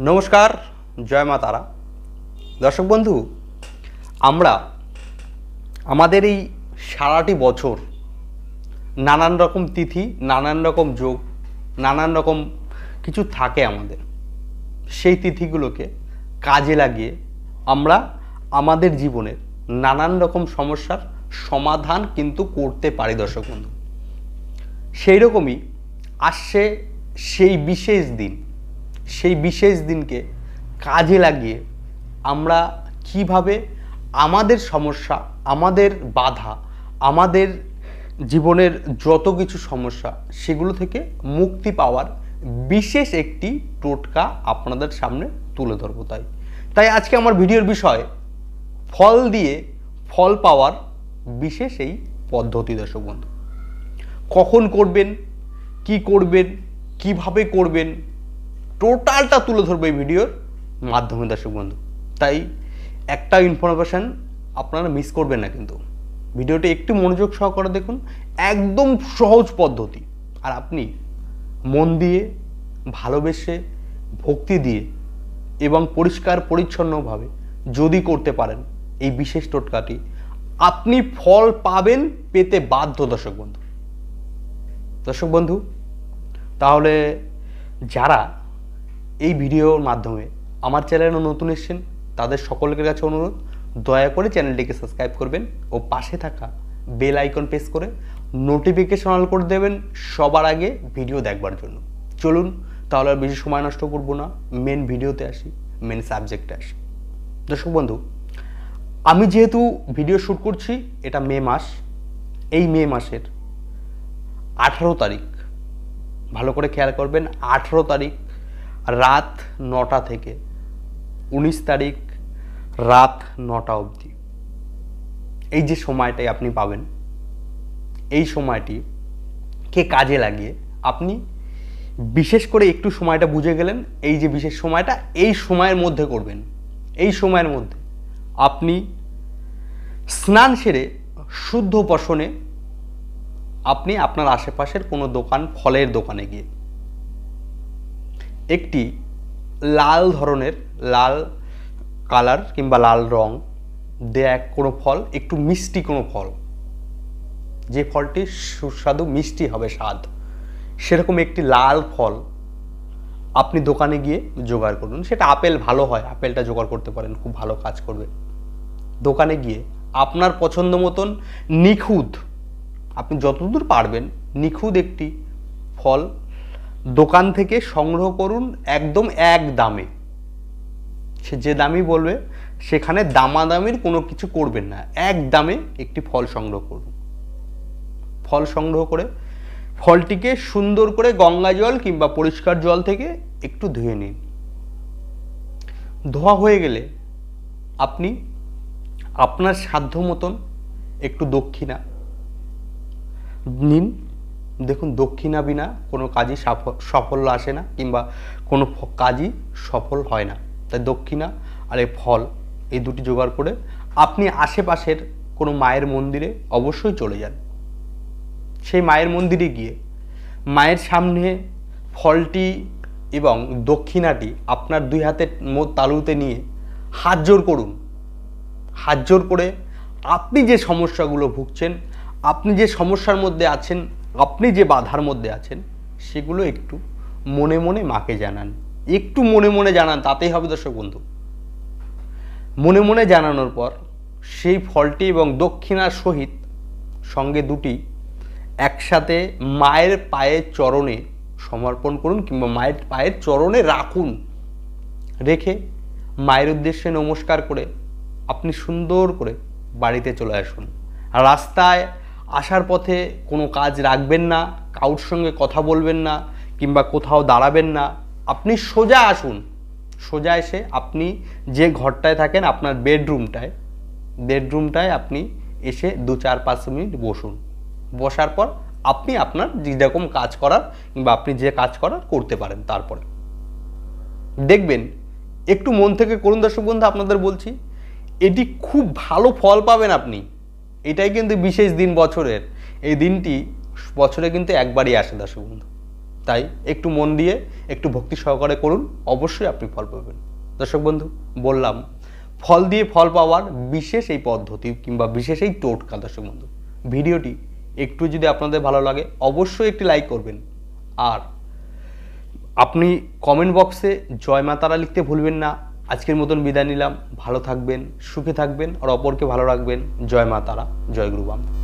नमस्कार जय मा तारा दर्शक बंधु आमरा आमादेर एई साराटी बछर नानान रकम तिथि नानान रकम जोग नानान रकम किछु थाके आमादेर सेई तिथिगुलोके काजे लागिए आमरा आमादेर जीवनेर नानान रकम समस्यार समाधान किन्तु करते पारी दर्शक बंधु। सेई रकमई आसछे सेई विशेष दिन, सेई विशेष दिन के काजे लागिए आमरा किभाबे आमादेर समस्या आमादेर बाधा आमादेर जीवनेर जत किछु समस्या सेगुलो थेके मुक्ति पावार विशेष एकटी टोटका आपनादेर सामने तुले धरब। ताई ताई आजके आमार भिडियोर विषय फल दिए फल पावार विशेष एई पद्धति। दर्शक बंधु कखन करबेन कि करबेन किभाबे करबेन टोटालटा तुले धरब एई भिडियोर माध्यमे दर्शक बंधु। ताई एकटा इनफरमेशन आपनारा मिस करबेन ना, किन्तु भिडियोटी एकटु मनोयोग सहकारे देखुन, एकदम सहज पद्धति और आपनी मन दिए भालोबेसे भक्ति दिए एवं परिष्कार परिच्छन्न भावे यदि करते पारेन एई विशेष टोटकाटी आपनी फल पाबेन पेते बाध्य। दर्शक बंधु ताहले जारा एई भिडियोर माध्यमे आमार चैनले नतून एसेछेन तादेर सकलेर काछे अनुरोध, दया करे चैनलटिके सबस्क्राइब करबेन और पाशे थाका बेल आइकन प्रेस करे नोटिफिकेशन अन करे देबेन सबार आगे भिडियो देखबार जोन्नो। चलुन ताहले आर बेशी समय नष्ट करब ना, मेन भिडियोते आसि, मेन साबजेक्टे आसि। दर्शक बंधु आमि जेहेतु भिडियो शुट करछि एटा मे मास, एई मे मासेर 18 तारिख, भालो करे खेयाल करबेन 18 तारिख रात 9टा थेके 19 तारीख रात 9टा अब्दि एई जे समयटाई आपनि पाबेन एई समयटिके काजे लागिए आपनि विशेष करे एकटु समयटा बुझे गेलेन। एई जे विशेष समयटा एई समयेर मধ্যে करबेन, एई समयेर मধ্যে आपनि स्नान सेरे शुद्ध उपासने आपनि आपनार आशेपाशेर कोनो दोकान, फलेर दोकाने गिए একটি লাল ধরনের লাল কালার কিংবা লাল রং দেয়া কোনো ফল, একটু মিষ্টি কোনো ফল, যে ফলটি সুস্বাদু মিষ্টি হবে স্বাদ, সেরকম একটি লাল ফল আপনি দোকানে গিয়ে জোগাড় করুন। সেটা আপেল ভালো হয়, আপেলটা জোগাড় করতে পারেন, খুব ভালো কাজ করবে। দোকানে গিয়ে আপনার পছন্দ মতন নিখুঁত, আপনি যতদূর পারবেন নিখুঁত একটি ফল দোকান থেকে সংগ্রহ করুন একদম এক দামে। সে যে দামই বলবে সেখানে দামাদামির কোনো কিছু করবেন না, এক দামে একটি ফল সংগ্রহ করুন। ফল সংগ্রহ করে ফলটিকে সুন্দর করে গঙ্গা জল কিংবা পরিষ্কার জল থেকে একটু ধুয়ে নিন। ধোয়া হয়ে গেলে আপনি আপনার সাধ্য মতন একটু দক্ষিণা নিন। দেখুন দক্ষিণা বিনা কোনো কাজই সাফল্য আসে না কিংবা কোনো কাজই সফল হয় না। তাই দক্ষিণা আর এই ফল এই দুটি জোগাড় করে আপনি আশেপাশের কোনো মায়ের মন্দিরে অবশ্যই চলে যান। সেই মায়ের মন্দিরে গিয়ে মায়ের সামনে ফলটি এবং দক্ষিণাটি আপনার দুই হাতের তালুতে নিয়ে হাত জোর করুন। হাত জোর করে আপনি যে সমস্যাগুলো ভুগছেন, আপনি যে সমস্যার মধ্যে আছেন, আপনি যে বাধার মধ্যে আছেন, সেগুলো একটু মনে মনে মাকে জানান, একটু মনে মনে জানান, তাতেই হবে দর্শক বন্ধু। মনে মনে জানানোর পর সেই ফলটি এবং দক্ষিণার সহিত সঙ্গে দুটি একসাথে মায়ের পায়ের চরণে সমর্পণ করুন কিংবা মায়ের পায়ের চরণে রাখুন। রেখে মায়ের উদ্দেশ্যে নমস্কার করে আপনি সুন্দর করে বাড়িতে চলে আসুন। রাস্তায় আসার পথে কোনো কাজ রাখবেন না, কাউর সঙ্গে কথা বলবেন না কিংবা কোথাও দাঁড়াবেন না, আপনি সোজা আসুন। সোজা এসে আপনি যে ঘরটায় থাকেন, আপনার বেডরুমটায় আপনি এসে 2-4-5 মিনিট বসুন। বসার পর আপনি আপনার যেরকম কাজ করার কিংবা আপনি যে কাজ করার করতে পারেন। তারপরে দেখবেন, একটু মন থেকে করুন দর্শক বন্ধু, আপনাদের বলছি এটি খুব ভালো ফল পাবেন আপনি। এটাই কিন্তু বিশেষ দিন, বছরের এই দিনটি বছরে কিন্তু একবারই আসে দর্শক বন্ধু। তাই একটু মন দিয়ে একটু ভক্তি সহকারে করুন, অবশ্যই আপনি ফল পাবেন। দর্শক বন্ধু, বললাম ফল দিয়ে ফল পাওয়ার বিশেষ এই পদ্ধতি কিংবা বিশেষ এই টোটকা। দর্শক বন্ধু, ভিডিওটি একটু যদি আপনাদের ভালো লাগে অবশ্যই একটি লাইক করবেন, আর আপনি কমেন্ট বক্সে জয় মা তারা লিখতে ভুলবেন না। আজকের মতন বিদায় নিলাম, ভালো থাকবেন, সুখে থাকবেন আর অপরকে ভালো রাখবেন। জয় মা তারা, জয় গুরু বাম।